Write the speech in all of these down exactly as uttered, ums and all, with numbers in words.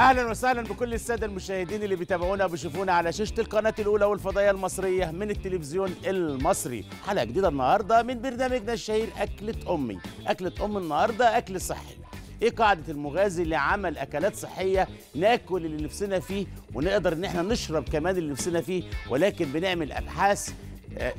اهلا وسهلا بكل الساده المشاهدين اللي بيتابعونا وبيشوفونا على شاشه القناه الاولى والفضائيه المصريه من التلفزيون المصري. حلقه جديده النهارده من برنامجنا الشهير اكله امي. اكله ام النهارده اكل صحي. ايه قاعده المغازي لعمل اكلات صحيه ناكل اللي نفسنا فيه ونقدر ان احنا نشرب كمان اللي نفسنا فيه، ولكن بنعمل ابحاث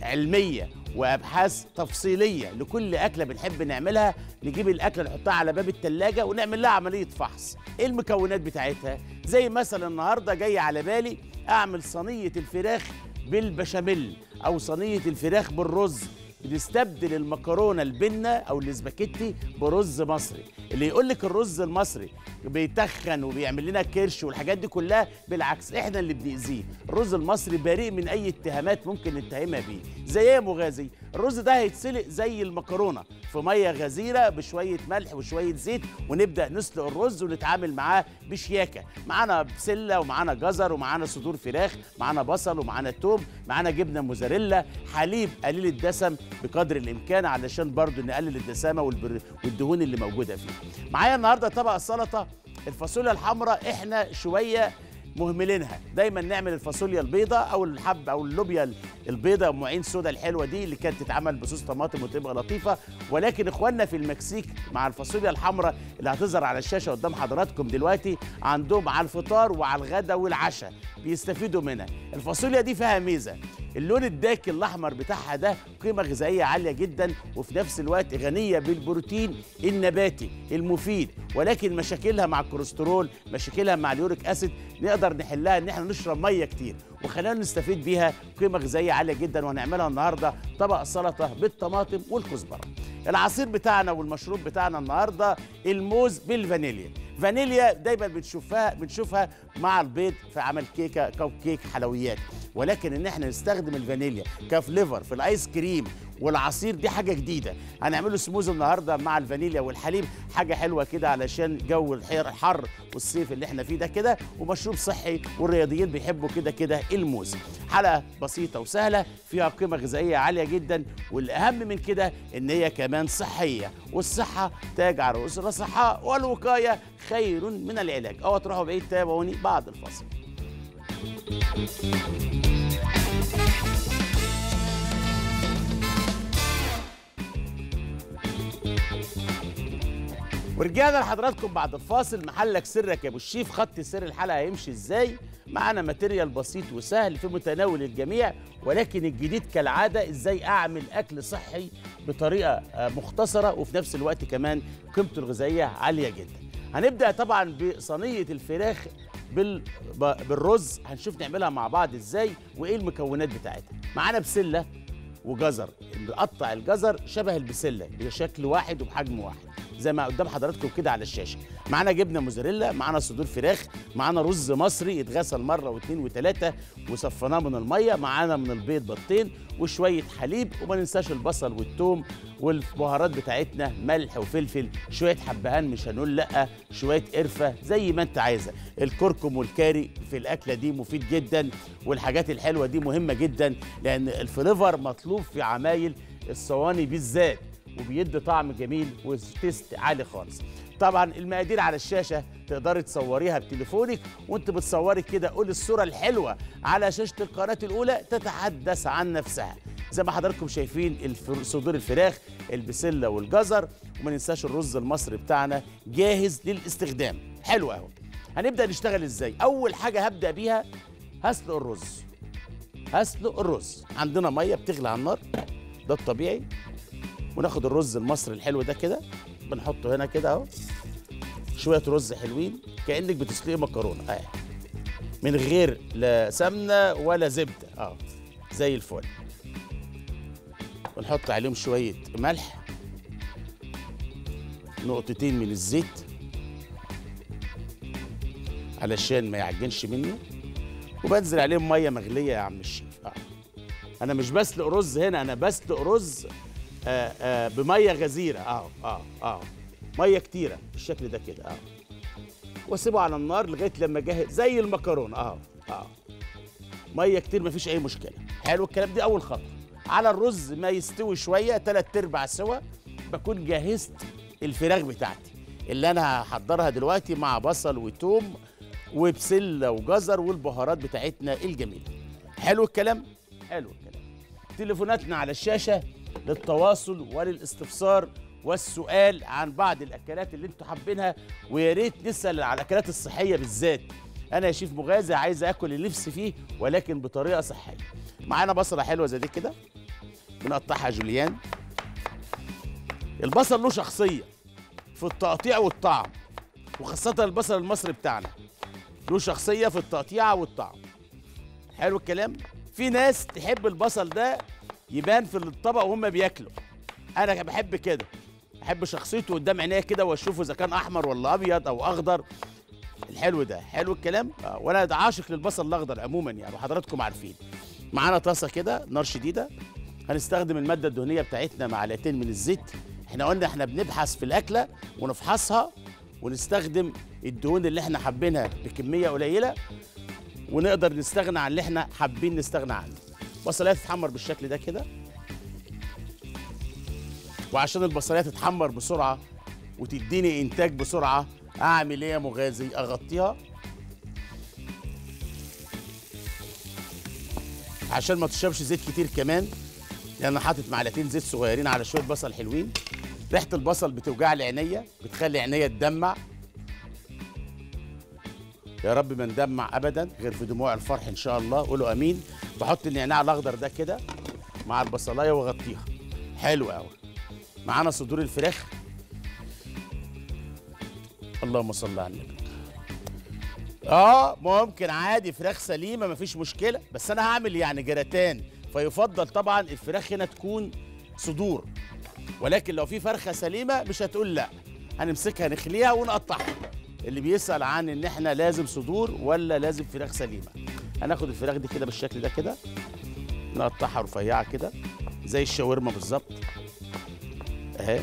علميه وابحاث تفصيليه لكل اكله بنحب نعملها. نجيب الاكله نحطها على باب الثلاجه ونعمل لها عمليه فحص، ايه المكونات بتاعتها. زي مثلا النهارده جاي على بالي اعمل صينيه الفراخ بالبشاميل او صينيه الفراخ بالرز. بنستبدل المكرونه البنه او الاسباجيتي برز مصري. اللي يقول لك الرز المصري بيتخن وبيعمل لنا كرش والحاجات دي كلها، بالعكس احنا اللي بنأذيه. الرز المصري بريء من اي اتهامات ممكن نتهمها بيه. زي ايه يا مغازي؟ الرز ده هيتسلق زي المكرونه في ميه غزيره بشويه ملح وشويه زيت، ونبدا نسلق الرز ونتعامل معاه بشياكه. معانا بسله ومعانا جزر ومعانا صدور فراخ، معانا بصل ومعانا توم، معانا جبنه موزاريلا، حليب قليل الدسم بقدر الامكان علشان برضو نقلل الدسامه والدهون اللي موجوده فيه. معايا النهارده طبق السلطه الفاصوليا الحمراء، احنا شويه مهملينها. دايما نعمل الفاصوليا البيضاء او الحب او اللوبيا البيضاء ام عين سودا الحلوه دي اللي كانت تتعمل بصوص طماطم وتبقى لطيفه، ولكن اخواننا في المكسيك مع الفاصوليا الحمراء اللي هتظهر على الشاشه قدام حضراتكم دلوقتي عندهم على الفطار وعلى الغداء والعشاء بيستفيدوا منها. الفاصوليا دي فيها ميزه، اللون الداكي الاحمر بتاعها ده قيمه غذائيه عاليه جدا، وفي نفس الوقت غنيه بالبروتين النباتي المفيد، ولكن مشاكلها مع الكوليسترول، مشاكلها مع اليوريك اسيد نقدر نحلها ان احنا نشرب ميه كتير وخلينا نستفيد بيها. قيمه غذائيه عاليه جدا، وهنعملها النهارده طبق سلطه بالطماطم والكزبره. العصير بتاعنا والمشروب بتاعنا النهارده الموز بالفانيليا. فانيليا دايما بنشوفها بنشوفها مع البيض في عمل كيكه كوب كيك حلويات، ولكن ان احنا نستخدم الفانيليا كفليفر في الايس كريم والعصير دي حاجه جديده. هنعمله سموز النهارده مع الفانيليا والحليب، حاجه حلوه كده علشان جو الحر والصيف اللي احنا فيه ده كده، ومشروب صحي والرياضيين بيحبوا كده كده الموز. حلقه بسيطه وسهله فيها قيمه غذائيه عاليه جدا، والاهم من كده ان هي كمان صحيه، والصحه تاج على رؤوس الاصحاء والوقايه خير من العلاج. اوعوا تروحوا بعيد، تابعوني بعد الفاصل. ورجعنا لحضراتكم بعد الفاصل. محلك سرك يا ابو الشيف، خط سر الحلقه هيمشي ازاي؟ معانا ماتيريال بسيط وسهل في متناول الجميع، ولكن الجديد كالعاده ازاي اعمل اكل صحي بطريقه مختصره وفي نفس الوقت كمان قيمته الغذائيه عاليه جدا. هنبدا طبعا بصينيه الفراخ بالرز، هنشوف نعملها مع بعض ازاي وايه المكونات بتاعتها. معانا بسله وجزر، نقطع الجزر شبه البسله بشكل واحد وبحجم واحد زي ما قدام حضراتكم كده على الشاشه. معانا جبنه موزاريلا، معانا صدور فراخ، معانا رز مصري اتغسل مره واثنين وثلاثه وصفناه من الميه، معانا من البيض بيضتين وشويه حليب، وما ننساش البصل والثوم والبهارات بتاعتنا، ملح وفلفل، شويه حبهان مش هنقول لا، شويه قرفه زي ما انت عايزه. الكركم والكاري في الاكله دي مفيد جدا، والحاجات الحلوه دي مهمه جدا لان الفليفر مطلوب في عمايل الصواني بالذات، وبيدي طعم جميل وتيست عالي خالص. طبعا المقادير على الشاشه، تقدري تصوريها بتليفونك، وانت بتصوري كده قولي الصوره الحلوه على شاشه القناه الاولى تتحدث عن نفسها. زي ما حضراتكم شايفين صدور الفراخ، البسله والجزر، وما ننساش الرز المصري بتاعنا جاهز للاستخدام. حلو اهو. هنبدا نشتغل ازاي؟ اول حاجه هبدا بيها هسلق الرز. هسلق الرز، عندنا ميه بتغلي على النار ده الطبيعي، وناخد الرز المصري الحلو ده كده بنحطه هنا كده اهو، شويه رز حلوين كانك بتسلقي مكرونه اهي، من غير لا سمنه ولا زبده اهو زي الفل. ونحط عليهم شويه ملح، نقطتين من الزيت علشان ما يعجنش مني، وبنزل عليهم ميه مغليه يا عم الشيف. اه انا مش بسلق رز هنا، انا بسلق رز آآ آآ بميه غزيره اهو اهو اهو ميه كتيره بالشكل ده كده اهو، واسيبه على النار لغايه لما جاهز زي المكرونه اهو اهو ميه كتير مفيش اي مشكله. حلو الكلام، دي اول خطوه. على الرز ما يستوي شويه ثلاث ارباع سوا بكون جهزت الفراخ بتاعتي اللي انا هحضرها دلوقتي مع بصل وثوم وبسله وجزر والبهارات بتاعتنا الجميله. حلو الكلام؟ حلو الكلام. تليفوناتنا على الشاشه للتواصل وللاستفسار والسؤال عن بعض الاكلات اللي انتوا حابينها، ويا ريت نسال على الاكلات الصحيه بالذات. انا يا شيف مغازي عايز اكل اللي نفسي فيه ولكن بطريقه صحيه. معانا بصله حلوه زي دي كده بنقطعها جوليان. البصل له شخصيه في التقطيع والطعم، وخاصه البصل المصري بتاعنا له شخصيه في التقطيعه والطعم. حلو الكلام. في ناس تحب البصل ده يبان في الطبق وهم بياكلوا، انا بحب كده، بحب شخصيته قدام عينيا كده واشوفه اذا كان احمر ولا ابيض او اخضر. الحلو ده، حلو الكلام. آه. وانا عاشق للبصل الاخضر عموما يعني، وحضراتكم عارفين. معانا طاسه كده نار شديده، هنستخدم الماده الدهنيه بتاعتنا معلقتين من الزيت. احنا قلنا احنا بنبحث في الاكله ونفحصها ونستخدم الدهون اللي احنا حابينها بكميه قليله، ونقدر نستغنى عن اللي احنا حابين نستغنى عنه. البصلايه تتحمر بالشكل ده كده، وعشان البصلايه تتحمر بسرعه وتديني انتاج بسرعه اعمل ايه يا مغازي؟ اغطيها عشان ما تشربش زيت كتير كمان، لان انا حاطط معلقتين زيت صغيرين على شويه بصل حلوين. ريحه البصل بتوجع لي عينيا، بتخلي عينيا تدمع. يا رب ما ندمع ابدا غير في دموع الفرح ان شاء الله، قولوا امين. بحط النعناع الاخضر ده كده مع البصلايه واغطيها. حلو قوي. معانا صدور الفراخ، اللهم صل على النبي. اه ممكن عادي فراخ سليمه مفيش مشكله، بس انا هعمل يعني جراتان، فيفضل طبعا الفراخ هنا تكون صدور، ولكن لو في فرخه سليمه مش هتقول لا، هنمسكها نخليها ونقطعها. اللي بيسال عن ان احنا لازم صدور ولا لازم فراخ سليمه، هناخد الفراخ دي كده بالشكل ده كده نقطعها رفيعه كده زي الشاورما بالظبط اهي.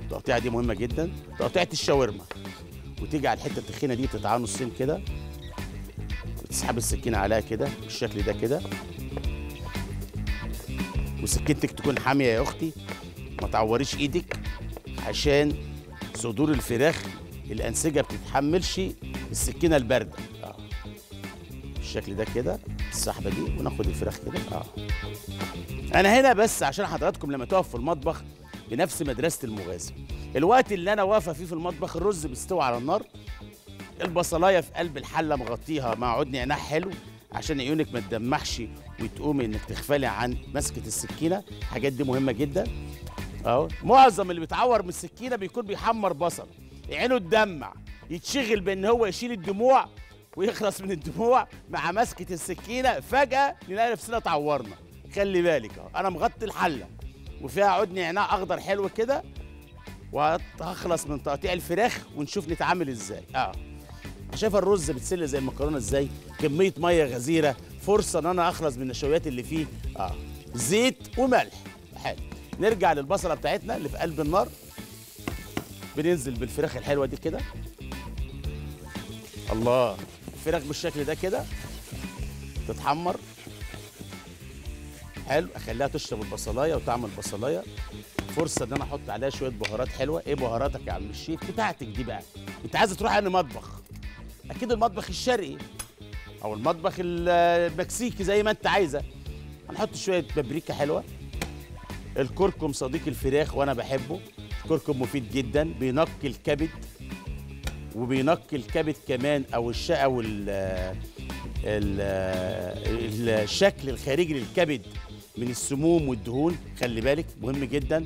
التقطيعه دي مهمه جدا، تقطيعه الشاورما، وتيجي على الحته التخينه دي بتتعانوا السن كده وتسحب السكينه عليها كده بالشكل ده كده، وسكينتك تكون حاميه يا اختي ما تعوريش ايدك، عشان صدور الفراخ الانسجه بتتحملش السكينه البارده. اه بالشكل ده كده السحبه دي، وناخد الفراخ كده. اه انا هنا بس عشان حضراتكم لما تقف في المطبخ بنفس مدرسه المغازي. الوقت اللي انا واقفه فيه في المطبخ الرز بيستوي على النار، البصلايه في قلب الحله مغطيها مع عود نعناع حلو عشان عيونك ما تدمعش وتقومي انك تغفلي عن مسكه السكينه. الحاجات دي مهمه جدا اهو. معظم اللي بيتعور من السكينه بيكون بيحمر بصل، عينه تدمع، يتشغل بان هو يشيل الدموع ويخلص من الدموع مع مسكه السكينه، فجاه نلاقي نفسنا اتعورنا. خلي بالك اهو انا مغطي الحله وفيها عود نعناع اخضر حلو كده، وهخلص من تقطيع الفراخ ونشوف نتعامل ازاي. اه شايفه الرز بتسل زي المكرونه ازاي، كميه ميه غزيره، فرصه ان انا اخلص من النشويات اللي فيه. اه زيت وملح. حلو. نرجع للبصله بتاعتنا اللي في قلب النار، بننزل بالفراخ الحلوه دي كده. الله. الفراخ بالشكل ده كده تتحمر. حلو. اخليها تشرب البصلايه وطعم البصلايه، فرصه ان انا احط عليها شويه بهارات حلوه. ايه بهاراتك يا عم الشيف بتاعتك دي بقى؟ انت عايزه تروح انهي مطبخ؟ اكيد المطبخ الشرقي او المطبخ المكسيكي زي ما انت عايزه. هنحط شويه بابريكا حلوه. الكركم صديق الفراخ وانا بحبه، الكركم مفيد جدا، بينقي الكبد، وبينقي الكبد كمان او الشقه وال الشكل الخارجي للكبد من السموم والدهون، خلي بالك مهم جدا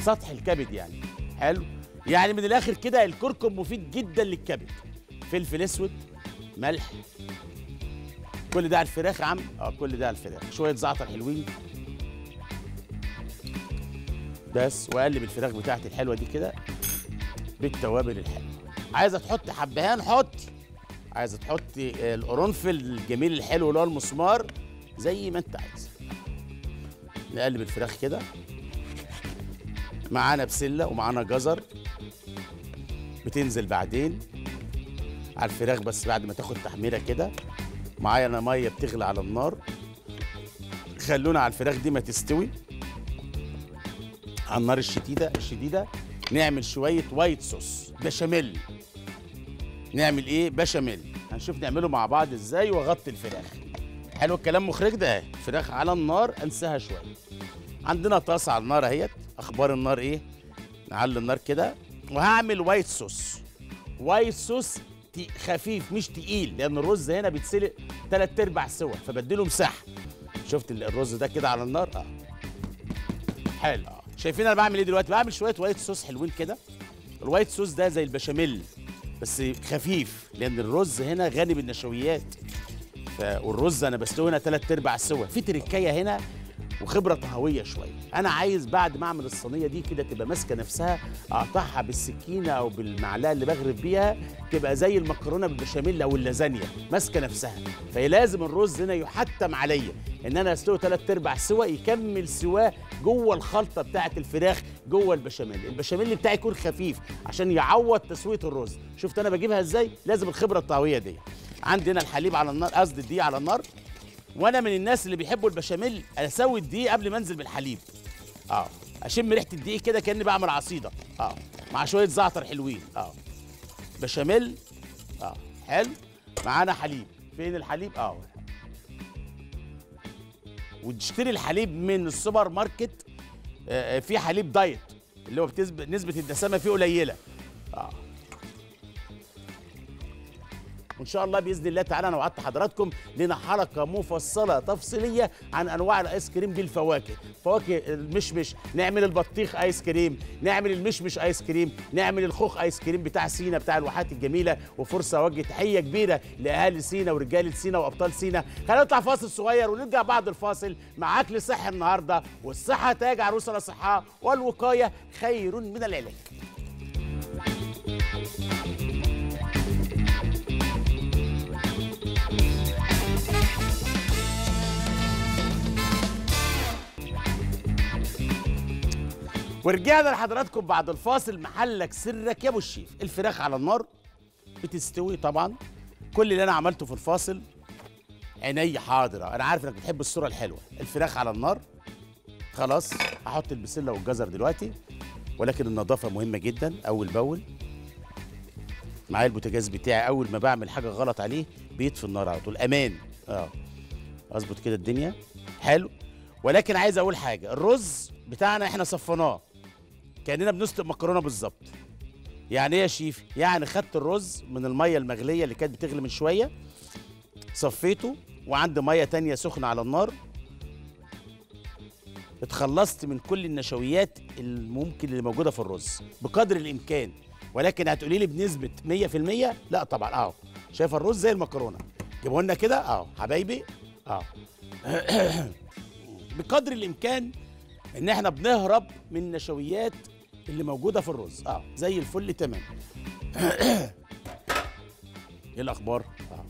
سطح الكبد يعني. حلو. يعني من الاخر كده الكركم مفيد جدا للكبد. فلفل اسود، ملح، كل ده على الفراخ يا عم. اه كل ده على الفراخ. شويه زعتر حلوين بس، واقلب الفراخ بتاعتي الحلوه دي كده بالتوابل الحلوه. عايزه تحط حبهان حطي، عايزه تحطي القرنفل الجميل الحلو اللي هو المسمار زي ما انت عايزه. نقلب الفراخ كده. معانا بسله ومعانا جزر، بتنزل بعدين على الفراخ بس بعد ما تاخد تحميره كده. معايا انا ميه بتغلي على النار، خلونا على الفراخ دي ما تستوي على النار الشديده الشديده. نعمل شويه وايت صوص بشاميل. نعمل ايه؟ بشاميل. هنشوف نعمله مع بعض ازاي واغطي الفراخ. حلو الكلام مخرج ده اهي، فراخ على النار انساها شويه. عندنا طاسه على النار اهيت، اخبار النار ايه؟ نعلي النار كده وهعمل وايت صوص. وايت صوص خفيف مش تقيل، لان الرز هنا بيتسلق ثلاث ارباع سوا، فبديله مساحه. شفت الرز ده كده على النار؟ اه. حلو، شايفين انا بعمل ايه دلوقتي؟ بعمل شويه وايت صوص حلوين كده. الوايت صوص ده زي البشاميل بس خفيف، لان الرز هنا غني بالنشويات، والرز انا بسلقه هنا ثلاث ارباع سوا. في تركايه هنا وخبره طهويه شويه. انا عايز بعد ما اعمل الصينيه دي كده تبقى ماسكه نفسها، اقطعها بالسكينه او بالمعلقه اللي بغرف بيها، تبقى زي المكرونه بالبشاميل او اللازانيا ماسكه نفسها. فلازم الرز هنا يحتم عليا ان انا اسلقه ثلاث ارباع سوا، يكمل سواه جوه الخلطه بتاعه الفراخ جوه البشاميل. البشاميل بتاعي يكون خفيف عشان يعوض تسويه الرز. شفت انا بجيبها ازاي؟ لازم الخبره الطهويه دي. عندنا الحليب على النار، قصدي الدقيق على النار. وانا من الناس اللي بيحبوا البشاميل اسوي الدقيق قبل ما انزل بالحليب. اه اشم ريحه الدقيق كده كاني بعمل عصيده. اه مع شويه زعتر حلوين. اه بشاميل. اه حلو، معانا حليب. فين الحليب؟ اه وتشتري الحليب من السوبر ماركت. آه في حليب دايت اللي هو بتثبت نسبه الدسامه فيه قليله. اه وإن شاء الله بإذن الله تعالى أنا وعدت حضراتكم لنا حلقة مفصلة تفصيلية عن أنواع الآيس كريم بالفواكه. فواكه المشمش، نعمل البطيخ آيس كريم، نعمل المشمش آيس كريم، نعمل الخوخ آيس كريم بتاع سينا بتاع الواحات الجميلة. وفرصة أوجه تحية كبيرة لأهالي سينا ورجال سينا وأبطال سينا. خلينا نطلع فاصل صغير ونرجع بعد الفاصل مع أكل صحي النهاردة، والصحة تاج عروسنا صحة، والوقاية خير من العلاج. ورجعنا لحضراتكم بعد الفاصل. محلك سرك يا ابو الشيف. الفراخ على النار بتستوي طبعا. كل اللي انا عملته في الفاصل عيني حاضره، انا عارف انك بتحب الصوره الحلوه. الفراخ على النار خلاص، هحط البسله والجزر دلوقتي، ولكن النظافه مهمه جدا اول باول. معايا البوتاجاز بتاعي، اول ما بعمل حاجه غلط عليه بيطفي النار على طول. امان. اه اظبط كده الدنيا حلو. ولكن عايز اقول حاجه، الرز بتاعنا احنا صفناه كأننا بنسلق مكرونه بالظبط. يعني ايه يا شيف؟ يعني خدت الرز من الميه المغليه اللي كانت بتغلي من شويه، صفيته وعندي ميه تانية سخنه على النار، اتخلصت من كل النشويات الممكن اللي موجوده في الرز بقدر الامكان. ولكن هتقولي لي بنسبه مية في المية؟ لا طبعا. اهو شايف الرز زي المكرونه، جيبوه لنا كده اهو حبايبي. اهو بقدر الامكان ان احنا بنهرب من النشويات اللي موجوده في الرز. اه زي الفل تمام. ايه الاخبار؟ اه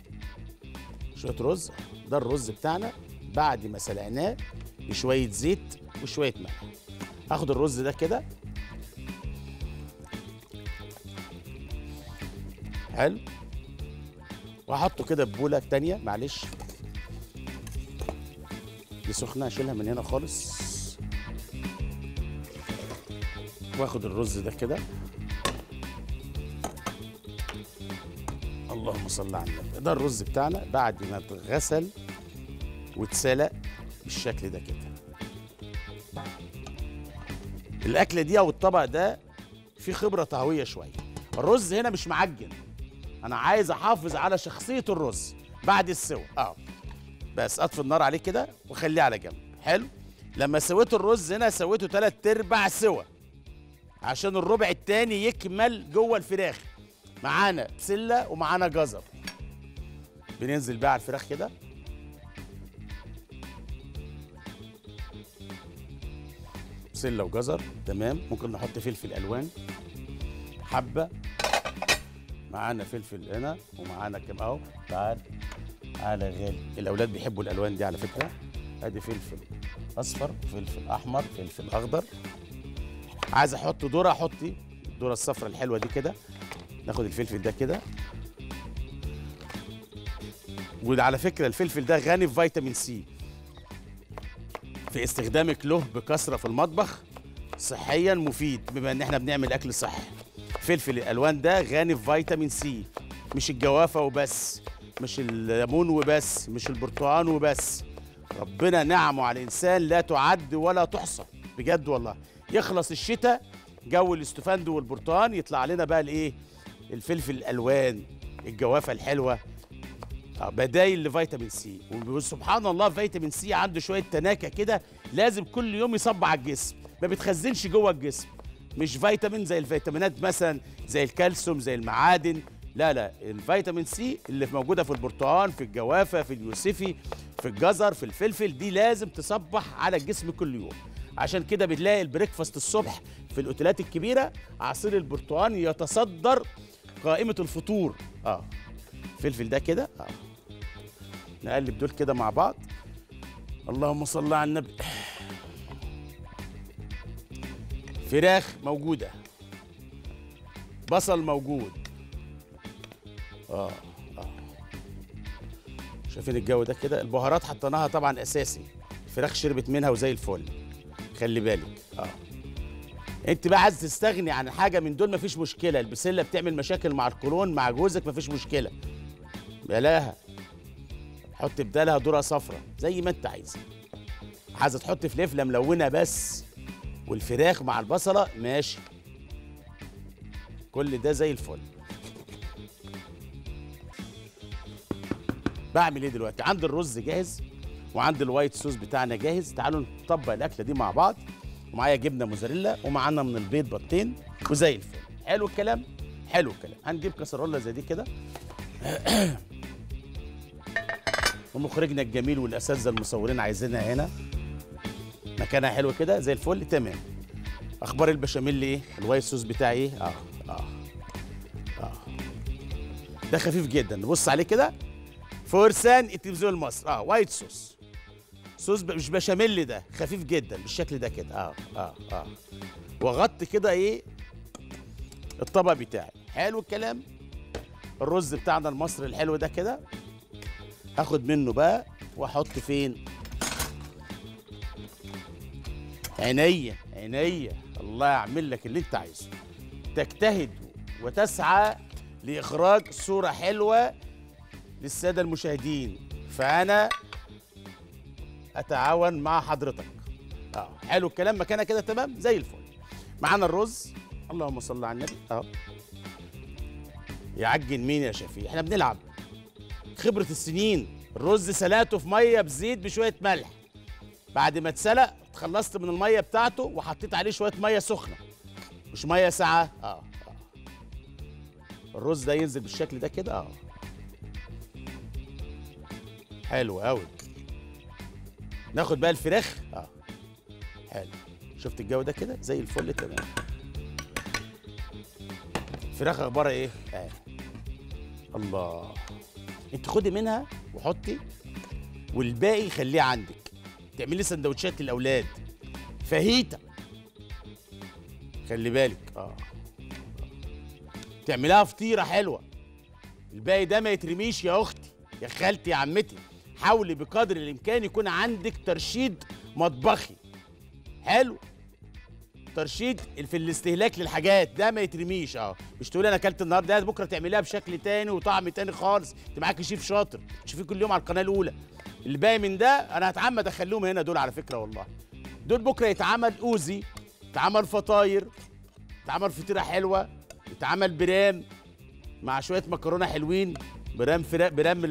شويه رز. ده الرز بتاعنا بعد ما سلقناه بشويه زيت وشويه ملح. هاخد الرز ده كده حلو، وهحطه كده ببوله تانيه. معلش دي سخنه، اشيلها من هنا خالص. واخد الرز ده كده، اللهم صل على النبي. ده الرز بتاعنا بعد ما اتغسل واتسلق بالشكل ده كده. الاكله دي او الطبق ده فيه خبره طهويه شويه. الرز هنا مش معجن، انا عايز احافظ على شخصيه الرز بعد السوى. اه بس اطفي النار عليه كده واخليه على جنب. حلو، لما سويت الرز هنا سويته ثلاث ارباع سوى عشان الربع التاني يكمل جوه الفراخ. معانا بسله ومعانا جزر، بننزل بقى على الفراخ كده. بسله وجزر تمام. ممكن نحط فلفل الوان حبه، معانا فلفل هنا ومعانا كم اهو. تعال على غالي، الاولاد بيحبوا الالوان دي على فكره. ادي فلفل اصفر، فلفل احمر، فلفل اخضر. عايز احط ذره، احط الذره الصفرا الحلوه دي كده. ناخد الفلفل ده كده، وعلى فكره الفلفل ده غني في فيتامين سي. في استخدامك له بكثره في المطبخ صحيا مفيد، بما ان احنا بنعمل اكل صحي. فلفل الالوان ده غني في فيتامين سي، مش الجوافه وبس، مش الليمون وبس، مش البرتقال وبس. ربنا نعمه على الانسان لا تعد ولا تحصى بجد والله. يخلص الشتاء جو الاستفندو والبرتقال، يطلع لنا بقى الايه؟ الفلفل الالوان، الجوافه الحلوه، بدايل لفيتامين سي. وسبحان الله فيتامين سي عنده شويه تناكه كده، لازم كل يوم يصب على الجسم، ما بيتخزنش جوه الجسم. مش فيتامين زي الفيتامينات مثلا زي الكالسيوم زي المعادن، لا لا، الفيتامين سي اللي موجوده في البرتقال، في الجوافه، في اليوسفي، في الجزر، في الفلفل، دي لازم تصبح على الجسم كل يوم. عشان كده بتلاقي البريكفاست الصبح في الاوتيلات الكبيره عصير البرتقال يتصدر قائمه الفطور. اه الفلفل ده كده اه نقلب دول كده مع بعض. اللهم صل على النبي. فراخ موجوده، بصل موجود. اه اه شايفين الجو ده كده. البهارات حطيناها طبعا اساسي، الفراخ شربت منها وزي الفل، خلي بالك. اه انت بقى عايز تستغني عن حاجه من دول مفيش مشكله. البسله بتعمل مشاكل مع القولون، مع جوزك مفيش مشكله، بلاها حط بدالها ذره صفرا زي ما انت عايز. عايز تحط فلفله ملونه بس والفراخ مع البصله ماشي، كل ده زي الفل. بعمل ايه دلوقتي؟ عندي الرز جاهز وعندي الوايت صوص بتاعنا جاهز. تعالوا نطبق الاكله دي مع بعض. ومعايا جبنه موزاريلا ومعانا من البيض بيضتين وزي الفل. حلو الكلام؟ حلو الكلام. هنجيب كاسرولة زي دي كده ومخرجنا الجميل والاساتذه المصورين عايزينها هنا، مكانها حلو كده زي الفل. تمام. اخبار البشاميل ايه؟ الوايت صوص بتاعي ايه؟ اه اه اه ده خفيف جدا، نبص عليه كده. فرسان التلفزيون المصري. اه وايت صوص، صوص مش بشاميل، ده خفيف جدا بالشكل ده كده. اه اه اه واغطي كده ايه الطبق بتاعي. حلو الكلام. الرز بتاعنا المصري الحلو ده كده هاخد منه بقى واحط فين؟ عينيا عينيا، الله يعمل لك اللي انت عايزه. تجتهد وتسعى لاخراج صوره حلوه للساده المشاهدين، فانا اتعاون مع حضرتك. اه حلو الكلام، مكانها كده تمام زي الفل. معانا الرز، اللهم صل على النبي. اه يعجن مين يا شفيق؟ احنا بنلعب خبره السنين. الرز سلقته في ميه بزيت بشويه ملح، بعد ما اتسلق اتخلصت من الميه بتاعته وحطيت عليه شويه ميه سخنه مش ميه ساقعه. اه اه الرز ده ينزل بالشكل ده كده. اه حلو قوي. ناخد بقى الفراخ. اه حلو، شفت الجو ده كده زي الفل. تمام. الفراخ اخبارها ايه؟ اه الله، انت خدي منها وحطي والباقي خليه عندك، تعملي سندوتشات للاولاد، فاهيتا خلي بالك. اه تعملها فطيره حلوه. الباقي ده ما يترميش يا اختي يا خالتي يا عمتي. حاولي بقدر الامكان يكون عندك ترشيد مطبخي حلو، ترشيد في الاستهلاك للحاجات، ده ما يترميش. اه مش تقولي انا اكلت النهارده بكره تعمليها بشكل تاني وطعم تاني خالص. انت معاكي شيف شاطر تشوفيه كل يوم على القناه الاولى. اللي باقي من ده انا هتعمد اخليهم هنا دول على فكره والله. دول بكره يتعمل اوزي، يتعمل فطاير، يتعمل فطيره حلوه، يتعمل برام مع شويه مكرونه حلوين، برام فراخ، برام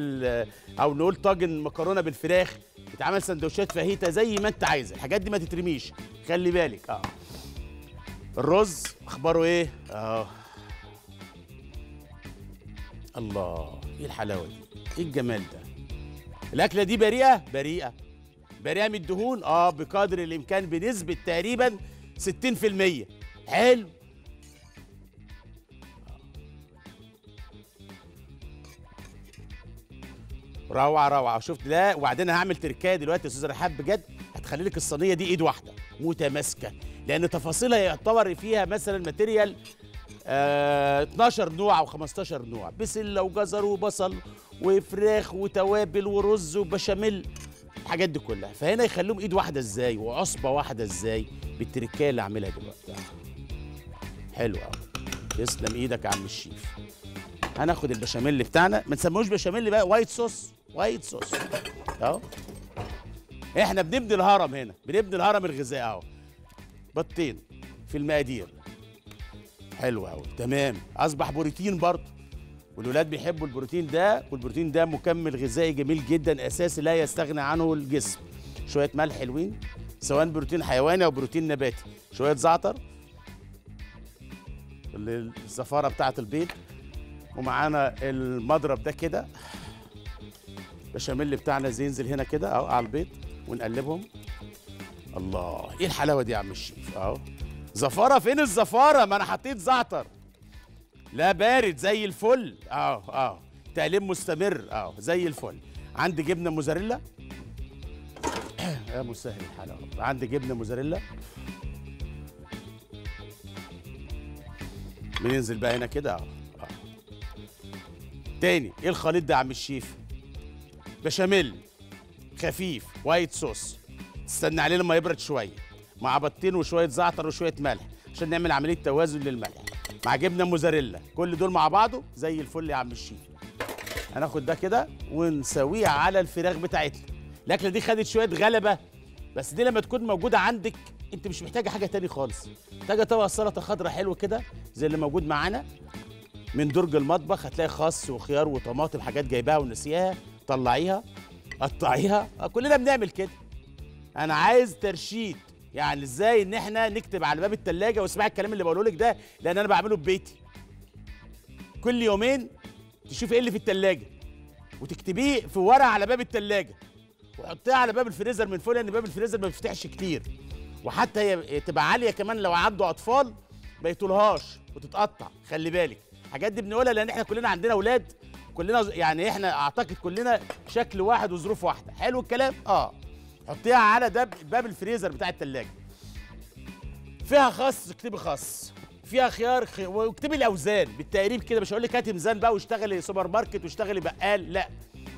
او نقول طاجن مكرونه بالفراخ، بتعمل سندوتشات فاهيتا زي ما انت عايز. الحاجات دي ما تترميش خلي بالك. اه الرز اخباره ايه؟ اه الله، ايه الحلاوه دي؟ ايه الجمال ده؟ الاكله دي بريئه بريئه بريئه من الدهون، اه بقدر الامكان بنسبه تقريبا ستين في المية. حلو. روعه روعه. شفت؟ لا وبعدين هعمل تركايه دلوقتي يا استاذ رحاب بجد، هتخلي لك الصينيه دي ايد واحده متماسكه، لان تفاصيلها يعتبر فيها مثلا ماتيريال آه اتناشر نوع او خمستاشر نوع، بسله وجزر وبصل وفراخ وتوابل ورز وبشاميل، الحاجات دي كلها. فهنا يخلوهم ايد واحده ازاي وعصبه واحده ازاي بالتركايه اللي هعملها دلوقتي. حلو قوي، تسلم ايدك يا عم الشيف. هناخد البشاميل بتاعنا، ما نسموش بشاميل بقى، وايت صوص. وايت صوص اهو، احنا بنبني الهرم هنا، بنبني الهرم الغذائي اهو. بطين في المقادير حلو قوي، تمام. اصبح بروتين برضه، والولاد بيحبوا البروتين ده، والبروتين ده مكمل غذائي جميل جدا اساسي لا يستغنى عنه الجسم. شويه ملح حلوين، سواء بروتين حيواني او بروتين نباتي، شويه زعتر، الزفاره بتاعه البيض، ومعانا المضرب ده كده. البشاميل بتاعنا ينزل هنا كده اهو على البيض ونقلبهم. الله، ايه الحلاوه دي يا عم الشيف اهو. زفاره، فين الزفاره؟ ما انا حطيت زعتر. لا بارد زي الفل اهو اهو، تقليب مستمر اهو زي الفل. عندي جبنه موزاريلا يا مسهل الحلاوه، عندي جبنه موزاريلا. بننزل بقى هنا كده اهو. تاني ايه الخليط ده يا عم الشيف؟ بشاميل خفيف وايت صوص، تستنى عليه لما يبرد شويه، مع بطين وشويه زعتر وشويه ملح عشان نعمل عمليه توازن للملح، مع جبنه موزاريلا، كل دول مع بعضه زي الفل يا عم الشيف. هناخد ده كده ونسويه على الفراخ بتاعتنا. الاكله دي خدت شويه غلبه، بس دي لما تكون موجوده عندك انت مش محتاجه حاجه تاني خالص. محتاجه طبق سلطه خضراء حلو كده زي اللي موجود معانا من درج المطبخ، هتلاقي خس وخيار وطماطم، حاجات جايباها ونسياها، طلعيها قطعيها، كلنا بنعمل كده. انا عايز ترشيد، يعني ازاي ان احنا نكتب على باب التلاجة. واسمعي الكلام اللي بقوله لك ده لان انا بعمله في بيتي. كل يومين تشوفي ايه اللي في التلاجة وتكتبيه في ورقه على باب التلاجة، وحطيها على باب الفريزر من فوق، لان باب الفريزر ما بيفتحش كتير، وحتى هي تبقى عاليه كمان لو عدوا اطفال ما يطولهاش وتتقطع. خلي بالك الحاجات دي بنقولها لان احنا كلنا عندنا اولاد، كلنا يعني احنا اعتقد كلنا شكل واحد وظروف واحده. حلو الكلام؟ اه حطيها على ده باب الفريزر بتاع التلاجة. فيها خس اكتبي خس، فيها خيار خي... واكتبي الاوزان بالتقريب كده. مش هقول لك هاتي ميزان بقى واشتغلي سوبر ماركت واشتغلي بقال، لا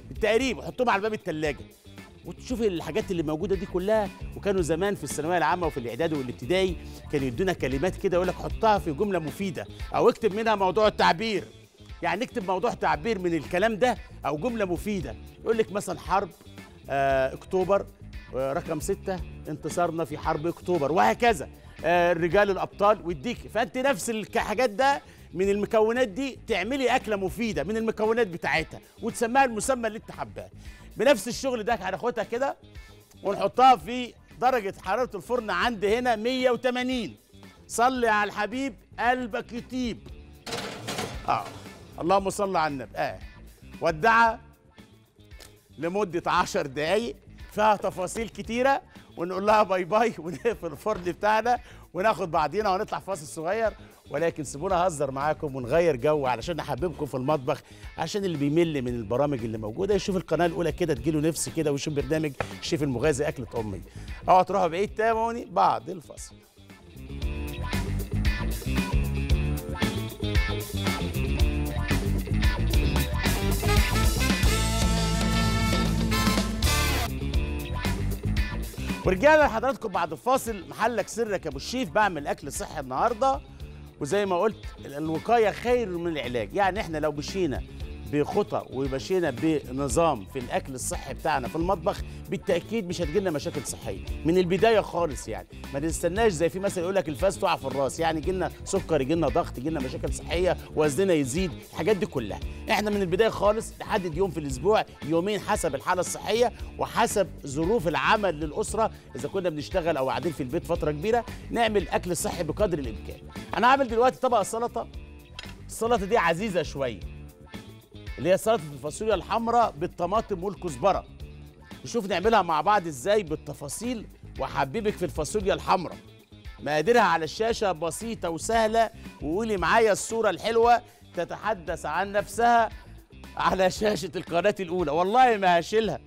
بالتقريب، وحطهم على باب التلاجة وتشوفي الحاجات اللي موجوده دي كلها. وكانوا زمان في الثانويه العامه وفي الاعدادي والابتدائي كانوا يدونا كلمات كده يقول لك حطها في جمله مفيده او اكتب منها موضوع التعبير. يعني نكتب موضوع تعبير من الكلام ده او جمله مفيده. يقول لك مثلا حرب آه اكتوبر رقم ستة، انتصارنا في حرب اكتوبر، وهكذا. آه الرجال الابطال، ويديك فانت نفس الحاجات ده من المكونات دي تعملي اكله مفيده من المكونات بتاعتها وتسميها المسمى اللي انت حباه. بنفس الشغل ده هناخدها كده ونحطها في درجه حراره الفرن عندي هنا مية وتمانين. صلي على الحبيب قلبك يطيب. اه اللهم صل على النبي. اه ودعها لمده عشر دقايق، فيها تفاصيل كتيره، ونقول لها باي باي ونقفل الفرن بتاعنا وناخد بعضينا ونطلع فاصل صغير. ولكن سيبونا اهزر معاكم ونغير جو علشان نحببكم في المطبخ، عشان اللي بيمل من البرامج اللي موجوده يشوف القناه الاولى كده تجيله نفس كده ويشوف برنامج شيف المغازي اكله امي. اوعوا تروحوا بعيد، تابعوني بعد الفاصل. ورجعنا لحضراتكم بعد الفاصل. محلك سرك يا ابو الشيف، بعمل اكل صحي النهارده، وزي ما قلت الوقايه خير من العلاج. يعني احنا لو مشينا بخطى ومشينا بنظام في الاكل الصحي بتاعنا في المطبخ، بالتاكيد مش هتجيلنا مشاكل صحيه من البدايه خالص. يعني ما نستناش زي في مثل يقول لك الفاس تقع في الراس، يعني يجيلنا سكر، يجيلنا ضغط، يجيلنا مشاكل صحيه، وزننا يزيد، الحاجات دي كلها. احنا من البدايه خالص نحدد يوم في الاسبوع، يومين حسب الحاله الصحيه وحسب ظروف العمل للاسره. اذا كنا بنشتغل او قاعدين في البيت فتره كبيره نعمل اكل صحي بقدر الامكان. انا هعمل دلوقتي طبق سلطه. السلطه دي عزيزه شويه، اللي هي سلطه الفاصوليا الحمراء بالطماطم والكزبره. نشوف نعملها مع بعض ازاي بالتفاصيل، وحبيبك في الفاصوليا الحمراء. مقاديرها على الشاشه بسيطه وسهله، وقولي معايا الصوره الحلوه تتحدث عن نفسها على شاشه القناه الاولى. والله ما هشيلها.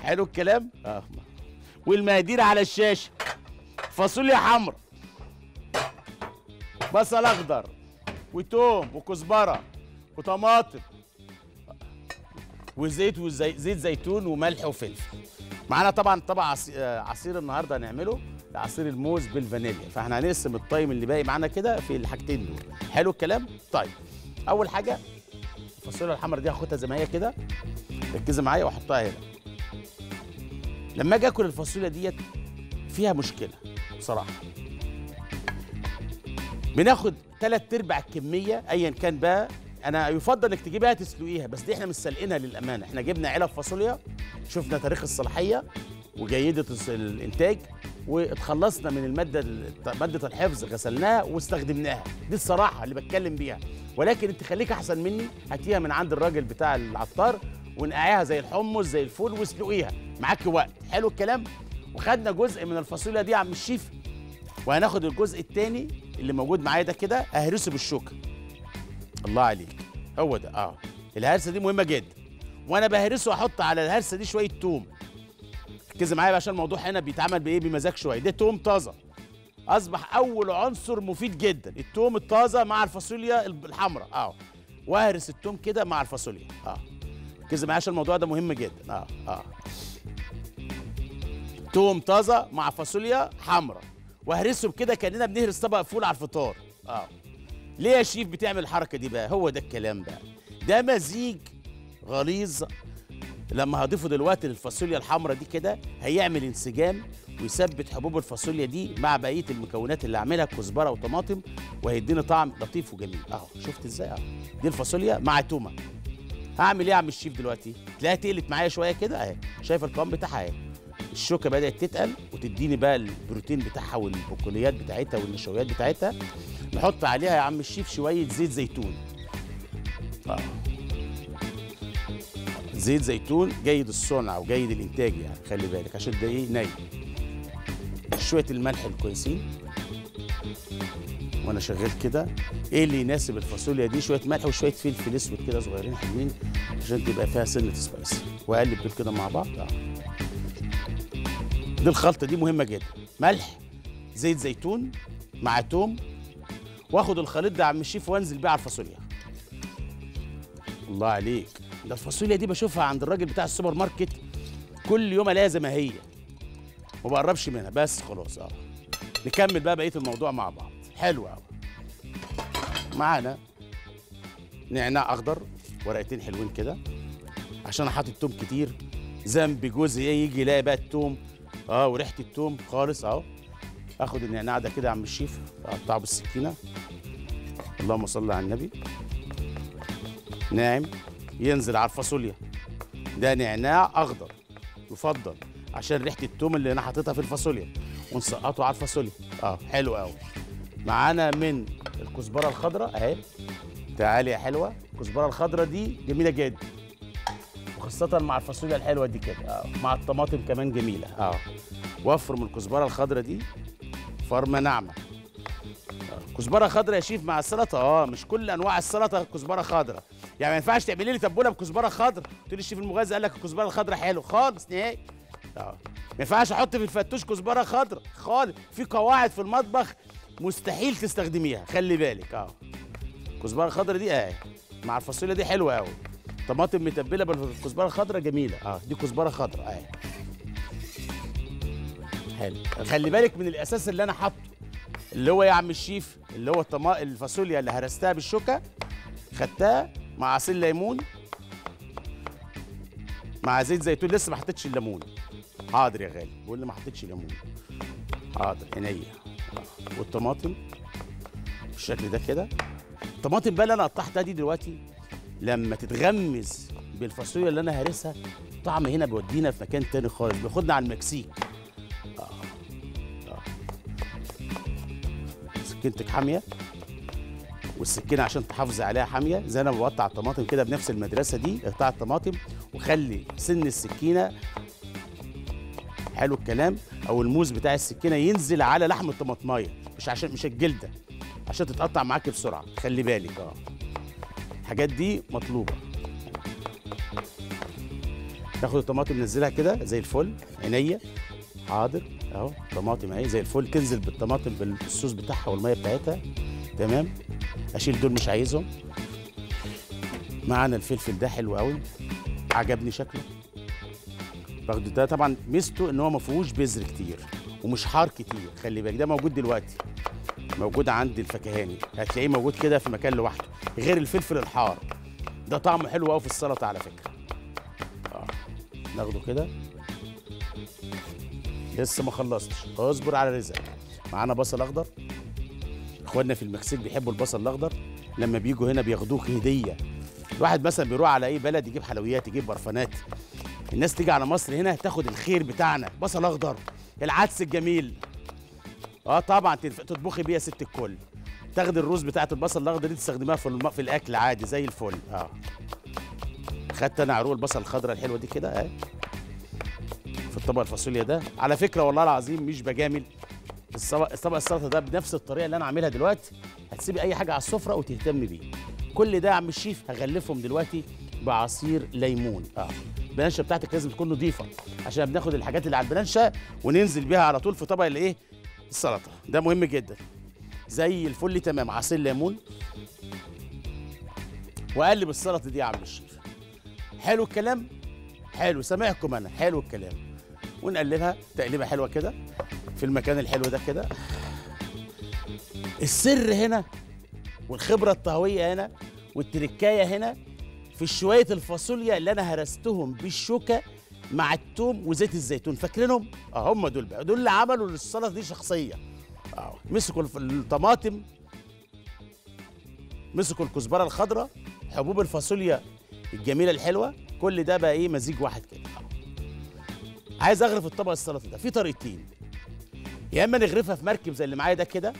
حلو الكلام؟ اه والمقادير على الشاشه: فاصوليا حمراء، بصل اخضر، وتوم، وكزبره، وطماطم، وزيت وزيت زيت زيتون، وملح وفلفل. معانا طبعا طبعا عصير النهارده هنعمله عصير الموز بالفانيليا، فاحنا هنقسم الطايم اللي باقي معانا كده في الحاجتين دول. حلو الكلام؟ طيب اول حاجه الفاصوليا الحمراء دي هاخدها زي ما هي كده، ركزي معايا، واحطها هنا. لما اجي اكل الفاصوليا ديت فيها مشكله بصراحه، بناخد ثلاث ارباع الكميه ايا كان بقى. انا يفضل انك تجيبها تسلقيها، بس دي احنا مش سالقينها للامانه، احنا جبنا علب فاصوليا شفنا تاريخ الصلاحيه وجيده الانتاج واتخلصنا من الماده ماده الحفظ، غسلناها واستخدمناها. دي الصراحه اللي بتكلم بيها، ولكن انت خليك احسن مني، هاتيها من عند الراجل بتاع العطار ونقعيها زي الحمص زي الفول واسلقيها معاكي وقت. حلو الكلام. وخدنا جزء من الفاصوليا دي يا عم الشيف، وهناخد الجزء الثاني اللي موجود معايا ده كده اهرسه بالشوكه. الله عليك، هو ده. اه الهرسه دي مهمه جدا، وانا بهرسه احط على الهرسه دي شويه توم. ركزي معايا بقى عشان الموضوع هنا بيتعمل بايه، بمزاج شويه. ده توم طازه، اصبح اول عنصر مفيد جدا التوم الطازه مع الفاصوليا الحمراء. اه واهرس التوم كده مع الفاصوليا. اه ركزي معايا عشان الموضوع ده مهم جدا. اه اه توم طازه مع فاصوليا حمراء، واهرسهم كده كاننا بنهرس طبق فول على الفطار. اه ليه يا شيف بتعمل الحركه دي بقى؟ هو ده الكلام بقى، ده مزيج غليظ. لما هضيفه دلوقتي للفاصوليا الحمراء دي كده هيعمل انسجام ويثبت حبوب الفاصوليا دي مع بقيه المكونات اللي هعملها كزبره وطماطم، وهيدينا طعم لطيف وجميل. اهو شفت ازاي؟ اهو دي الفاصوليا مع تومه. هعمل ايه يا عم الشيف دلوقتي؟ تلاقيها تقلت معايا شويه كده اهي، شايف القوام بتاعها اهي، الشوكه بدات تتقل وتديني بقى البروتين بتاعها والبقوليات بتاعتها والنشويات بتاعتها. نحط عليها يا عم الشيف شويه زيت زيتون. اه زيت زيتون جيد الصنع وجيد الانتاج، يعني خلي بالك عشان ده ايه نايم. شويه الملح الكويسين وانا شغال كده، ايه اللي يناسب الفاصوليا دي شويه ملح وشويه فلفل اسود كده صغيرين حلوين عشان تبقى فيها سنه سبايسي، واقلب دول كده مع بعض. اه دي الخلطه دي مهمه جدا، ملح زيت زيتون مع توم، واخد الخليط ده يا عم الشيف وانزل بيه على الفاصوليا. الله عليك، ده الفاصوليا دي بشوفها عند الراجل بتاع السوبر ماركت كل يوم الاقيها زي ما هي، ما بقربش منها بس خلاص. اه نكمل بقى بقيه الموضوع مع بعض. حلو قوي. معانا نعناع اخضر ورقتين حلوين كده، عشان انا حاطط توم كتير ذنب جوزي ايه يجي يلاقي بقى التوم اه وريحه التوم خالص. اهو اخد النعناع ده كده يا عم الشيف اقطعه بالسكينه، اللهم صل على النبي، ناعم ينزل على الفاصوليا. ده نعناع اخضر يفضل عشان ريحه التوم اللي انا حاططها في الفاصوليا، ونسقطه على الفاصوليا. اه حلو قوي. معانا من الكزبره الخضراء اهي، تعالي يا حلوه. الكزبره الخضراء دي جميله جدا وخاصه مع الفاصوليا الحلوه دي كده، اه مع الطماطم كمان جميله. اه وافرم الكزبره الخضراء دي فرمه ناعمه. كزبره خضراء يا شيف مع السلطه؟ اه مش كل انواع السلطه كزبره خضراء، يعني ما ينفعش تعملي لي تبوله بكزبره خضراء تقول لي الشيف المغازي قال لك الكزبره الخضراء حلو خالص نهائي. اه ما ينفعش احط في الفتوش كزبره خضراء خالص، في قواعد في المطبخ مستحيل تستخدميها خلي بالك. اه الكزبره الخضراء دي اهي مع الفاصوليا دي حلوه قوي، طماطم متبله بالكزبره الخضراء جميله. اه دي كزبره خضراء اهي. حلو، خلي بالك من الاساس اللي انا حاطه اللي هو يا عم الشيف اللي هو الطما الفاصوليا اللي هرستها بالشوكه، خدتها مع عصير ليمون مع زيت زيتون. لسه ما حطيتش الليمون. حاضر يا غالي، بقول لي ما حطيتش ليمون. حاضر عينيا. والطماطم بالشكل ده كده. الطماطم بقى اللي انا قطعتها دي دلوقتي لما تتغمز بالفاصوليا اللي انا هرسها الطعم هنا بيودينا في مكان تاني خالص، بياخدنا على المكسيك. سكينتك حاميه، والسكينه عشان تحافظي عليها حاميه زي انا بقطع الطماطم كده بنفس المدرسه دي. اقطع الطماطم وخلي سن السكينه، حلو الكلام، او الموز بتاع السكينه ينزل على لحم الطماطمايه، مش عشان مش الجلده، عشان تتقطع معاكي بسرعه خلي بالك. اه الحاجات دي مطلوبه. ناخد الطماطم ننزلها كده زي الفل عينيا. حاضر اهو طماطم اهي زي الفل، تنزل بالطماطم بالصوص بتاعها والميه بتاعتها. تمام، اشيل دول مش عايزهم. معانا الفلفل ده حلو قوي، عجبني شكله، باخده ده. طبعا ميزته ان هو ما فيهوش بذر كتير ومش حار كتير خلي بالك، ده موجود دلوقتي موجود عند الفكهاني، هتلاقيه موجود كده في مكان لوحده غير الفلفل الحار ده طعمه حلو قوي في السلطه على فكره. اه ناخده كده. لسه ما خلصتش، اصبر على رزقك. معانا بصل اخضر، اخواننا في المكسيك بيحبوا البصل الاخضر، لما بيجوا هنا بياخدوه كهديه. الواحد مثلا بيروح على اي بلد يجيب حلويات، يجيب برفانات، الناس تيجي على مصر هنا تاخد الخير بتاعنا، بصل اخضر، العدس الجميل. اه طبعا تطبخي بيه يا ست الكل، تاخدي الرز بتاعه البصل الاخضر دي تستخدميها في الم... في الاكل عادي زي الفل. اه خدت انا عروق البصل الخضراء الحلوه دي كده اهي في الطبق الفاصوليا ده. على فكره والله العظيم مش بجامل، الطبق السلطه ده بنفس الطريقه اللي انا عاملها دلوقتي، هتسيبي اي حاجه على السفره وتهتمي بيه. كل ده يا عم الشيف هغلفهم دلوقتي بعصير ليمون. اه البلانشه بتاعتك لازم تكون نظيفه عشان بناخد الحاجات اللي على البلانشه وننزل بيها على طول في طبق الايه السلطه ده، مهم جدا. زي الفل تمام، عصير ليمون واقلب السلطه دي يا عم الشيف. حلو الكلام، حلو، سامعكم انا، حلو الكلام. ونقلبها تقليبه حلوه كده في المكان الحلو ده كده. السر هنا والخبره الطهويه هنا والتركايه هنا في شويه الفاصوليا اللي انا هرستهم بالشوكه مع الثوم وزيت الزيتون، فاكرينهم؟ اه هم دول بقى، دول اللي عملوا للسلطه دي شخصيه. اه مسكوا الطماطم، مسكوا الكزبره الخضراء، حبوب الفاصوليا الجميله الحلوه، كل ده بقى ايه مزيج واحد كده. عايز اغرف الطبق السلطه ده في طريقتين، يا اما نغرفها في مركب زي اللي معايا ده كده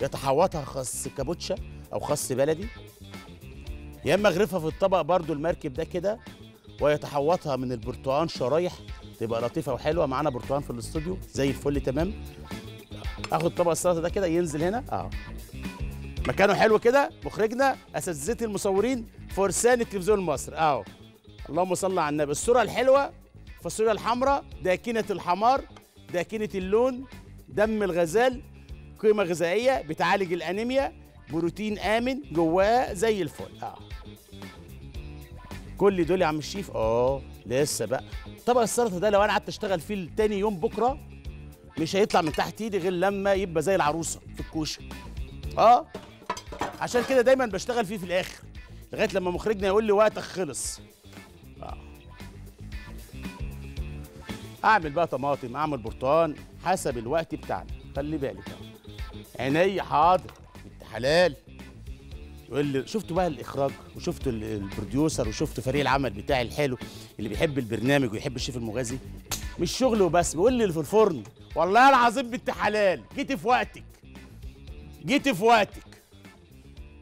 يتحوطها خس كابوتشا او خس بلدي، يا اما اغرفها في الطبق برضو المركب ده كده ويتحوطها من البرتقال شرايح تبقى لطيفه وحلوه. معانا برتقال في الاستوديو زي الفل تمام. اخد طبق السلطه ده كده ينزل هنا اه مكانه حلو كده. مخرجنا اساتذتي المصورين فرسان التلفزيون المصري اهو، اللهم صل على النبي. الصوره الحلوه، الفاصوليا الحمراء، داكنه الحمار، داكنه اللون، دم الغزال، قيمه غذائيه، بتعالج الانيميا، بروتين امن جواه زي الفل. اه كل دول يا عم الشيف. اه لسه بقى طبق السلطه ده لو انا قعدت اشتغل فيه تاني يوم بكره مش هيطلع من تحت ايدي غير لما يبقى زي العروسه في الكوشه. اه عشان كده دايما بشتغل فيه في الاخر لغايه لما مخرجنا يقول لي وقتك خلص. اه اعمل بقى طماطم، اعمل برتقان حسب الوقت بتاعنا، خلي بالك اهو. عينيا حاضر انت حلال. يقول لي شفتوا بقى الاخراج وشفتوا البروديوسر وشفتوا فريق العمل بتاعي الحلو اللي بيحب البرنامج ويحب الشيف المغازي، مش شغل وبس، بيقول لي اللي في الفرن. والله العظيم بنت حلال، جيت في وقتك، جيت في وقتك.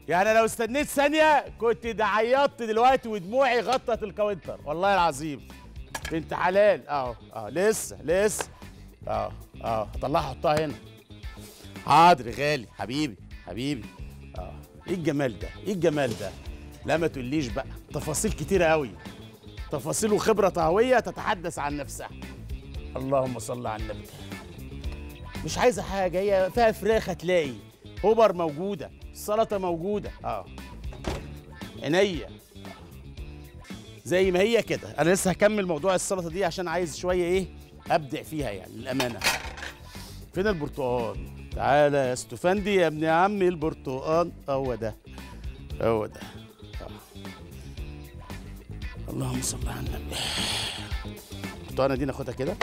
يعني لو استنيت ثانيه كنت عيطت دلوقتي ودموعي غطت الكاونتر، والله العظيم بنت حلال. اهو اه لسه لسه اه اه هطلعها احطها هنا. حاضر يا غالي، حبيبي حبيبي. اه ايه الجمال ده، ايه الجمال ده. لا ما تقوليش بقى، تفاصيل كتيره قوي، تفاصيل وخبره طهويه تتحدث عن نفسها. اللهم صل على النبي. مش عايزه حاجه، هي فيها فراخ هتلاقي، هوبر موجوده، السلطه موجوده. اه عينيا زي ما هي كده. انا لسه هكمل موضوع السلطه دي عشان عايز شويه ايه ابدع فيها يعني للامانه. فين البرتقال؟ تعالى يا استفندي يا ابن عمي البرتقال، هو ده هو ده. اللهم صل على النبي. البرتقانه دي ناخدها كده،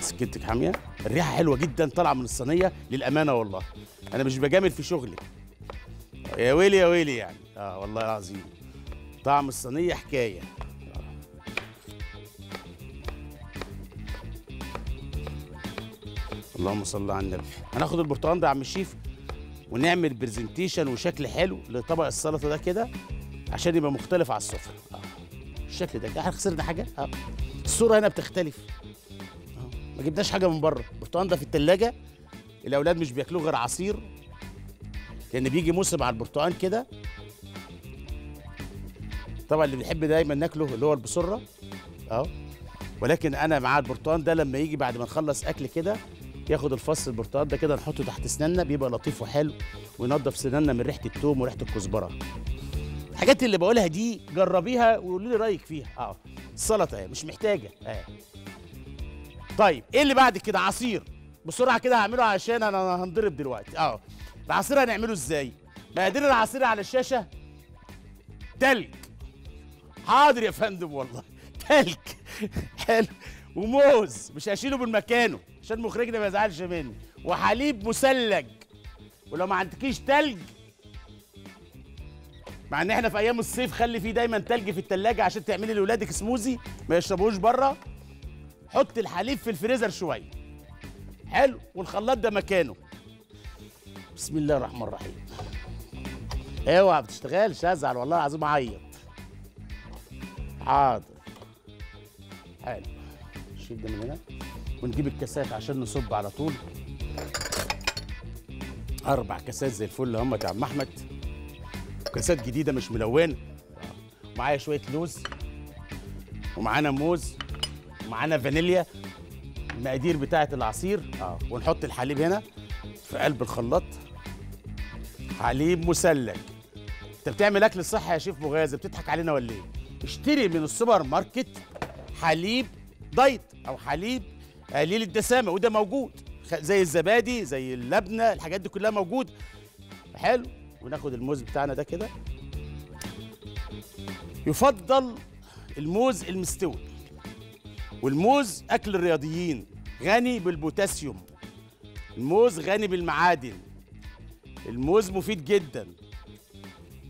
سكينتك حاميه، الريحه حلوه جدا طالعه من الصينيه للامانه، والله انا مش بجامل في شغلي. يا ويلي يا ويلي يعني اه والله العظيم طعم الصينيه حكايه. اللهم صل على النبي. هناخد البرتقال ده يا عم الشيف ونعمل برزنتيشن وشكل حلو لطبق السلطه ده كده عشان يبقى مختلف على السفره. اه الشكل ده، احنا خسرنا حاجه؟ اه الصوره هنا بتختلف. ما جبناش حاجه من بره، البرتقال ده في التلاجة، الاولاد مش بياكلوه غير عصير لان بيجي موسم على البرتقال كده. طبعا اللي بيحب دايما ناكله اللي هو البسره اهو، ولكن انا مع البرتقال ده لما يجي بعد ما نخلص اكل كده ياخد الفص البرتقال ده كده نحطه تحت اسناننا بيبقى لطيف وحلو وينضف سناننا من ريحه الثوم وريحه الكزبره. الحاجات اللي بقولها دي جربيها وقولي لي رايك فيها. اه السلطه اهي مش محتاجه اهي. طيب ايه اللي بعد كده؟ عصير. بسرعه كده هعمله عشان انا هنضرب دلوقتي. اه العصير هنعمله ازاي؟ مقادير العصير على الشاشه تلج. حاضر يا فندم والله، تلج. حلو. وموز مش هشيله من مكانه عشان مخرجنا ما يزعلش مني، وحليب مثلج. ولو ما عندكيش تلج، مع ان احنا في ايام الصيف خلي فيه دايما تلج في التلاجه عشان تعملي لاولادك سموزي ما يشربوش بره. حط الحليب في الفريزر شويه. حلو. والخلاط ده مكانه. بسم الله الرحمن الرحيم. اوعى ما بتشتغلش، هزعل والله العظيم، اعيط. حاضر. حلو. نشيل ده من هنا ونجيب الكاسات عشان نصب على طول. اربع كاسات زي الفل اهمت يا عم احمد. كاسات جديده مش ملونه. معايا شويه لوز، ومعانا موز، ومعانا فانيليا. المقادير بتاعه العصير اه ونحط الحليب هنا في قلب الخلاط. حليب مثلج. انت بتعمل اكل صحي يا شيف مغازي، بتضحك علينا ولا ايه؟ اشتري من السوبر ماركت حليب دايت او حليب قليل الدسامه، وده موجود زي الزبادي زي اللبنه، الحاجات دي كلها موجوده. حلو. وناخد الموز بتاعنا ده كده. يفضل الموز المستوي، والموز اكل الرياضيين، غني بالبوتاسيوم. الموز غني بالمعادن. الموز مفيد جدا،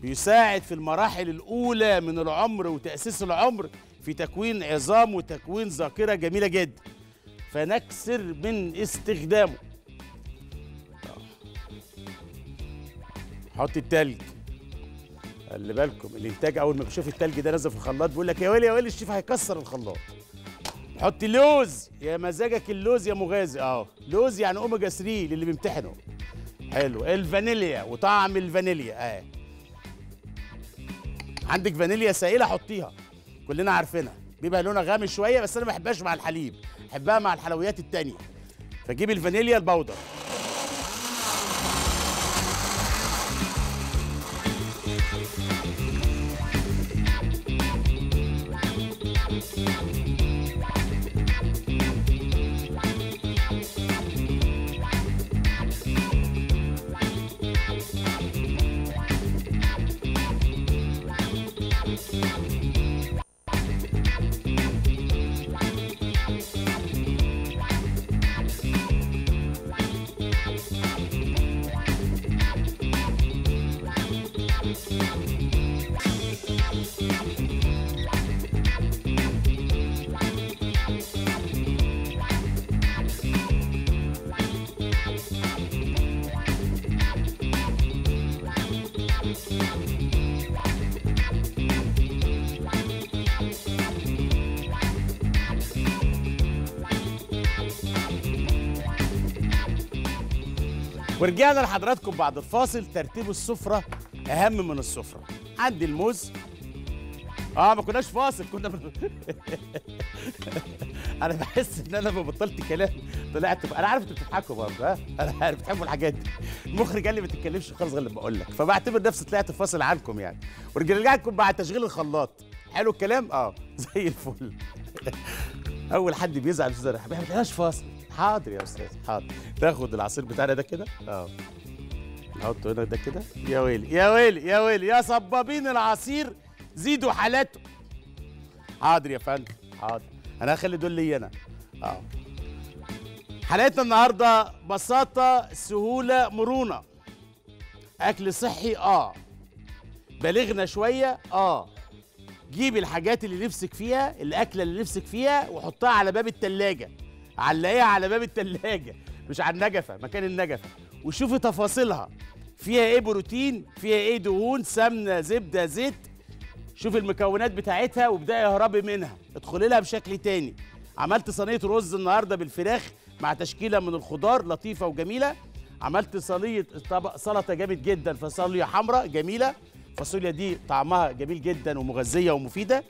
بيساعد في المراحل الاولى من العمر وتاسيس العمر في تكوين عظام وتكوين ذاكره جميله جدا، فنكسر من استخدامه. حط التلج. خلي بالكم الانتاج اول ما بيشوف التلج ده نازل في الخلاط بيقول لك يا ويلي يا ويلي، الشيف هيكسر الخلاط. حط لوز. يا مزاجك اللوز يا مغازي. اه لوز يعني اوميجا ثلاثة للي بيمتحنوا. حلو. الفانيليا وطعم الفانيليا. اه عندك فانيليا سائله حطيها، كلنا عارفينها، بيبقى لونها غامق شويه، بس انا ما بحبهاش مع الحليب، بحبها مع الحلويات التانيه. فجيب الفانيليا البودر. ورجعنا لحضراتكم بعد الفاصل. ترتيب السفرة أهم من السفرة. عندي الموز. اه ما كناش فاصل، كنا من... انا بحس ان انا ما بطلت كلام، طلعت ب... انا عارف انتوا بتضحكوا برضه، ها انا عارف بتحبوا الحاجات دي. المخرج قال لي ما تتكلمش خالص غير لما اقول لك، فبعتبر نفسي طلعت فاصل عنكم يعني، ورجع لكم بعد تشغيل الخلاط. حلو الكلام. اه زي الفل. اول حد بيزعل استاذ رحمه، ما تقولهاش فاصل. حاضر يا استاذ، حاضر. تاخد العصير بتاعنا ده كده، اه نحطه هنا ده كده. يا ويلي يا ويلي يا ويلي يا صبابين العصير، زيدوا حالاته. حاضر يا فندم، حاضر. انا هخلي دول لي انا. اه حلقتنا النهارده بساطه، سهوله، مرونه. اكل صحي اه بلغنا شويه اه جيب الحاجات اللي نفسك فيها، الاكله اللي نفسك فيها، وحطها على باب التلاجه. علقيها على باب التلاجه، مش على النجفه، مكان النجفه، وشوفي تفاصيلها فيها ايه، بروتين فيها ايه، دهون، سمنه، زبده، زيت. شوفي المكونات بتاعتها وابداي اهربي منها، ادخلي لها بشكل تاني. عملت صينيه رز النهارده بالفراخ مع تشكيله من الخضار لطيفه وجميله. عملت صينيه سلطه جامد جدا، فاصوليا حمراء جميله، الفاصوليا دي طعمها جميل جدا ومغذيه ومفيده.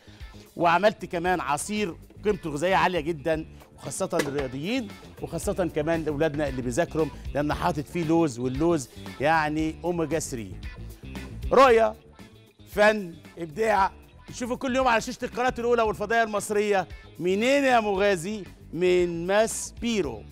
وعملت كمان عصير قيمته الغذائيه عاليه جدا، وخاصه للرياضيين، وخاصه كمان لاولادنا اللي بيذاكروا، لان حاطط فيه لوز، واللوز يعني اوميجا ثلاثة. رؤيه، فن، ابداع. نشوفوا كل يوم على شاشه القناه الاولى والفضائيه المصريه. منين يا مغازي؟ من ماسبيرو.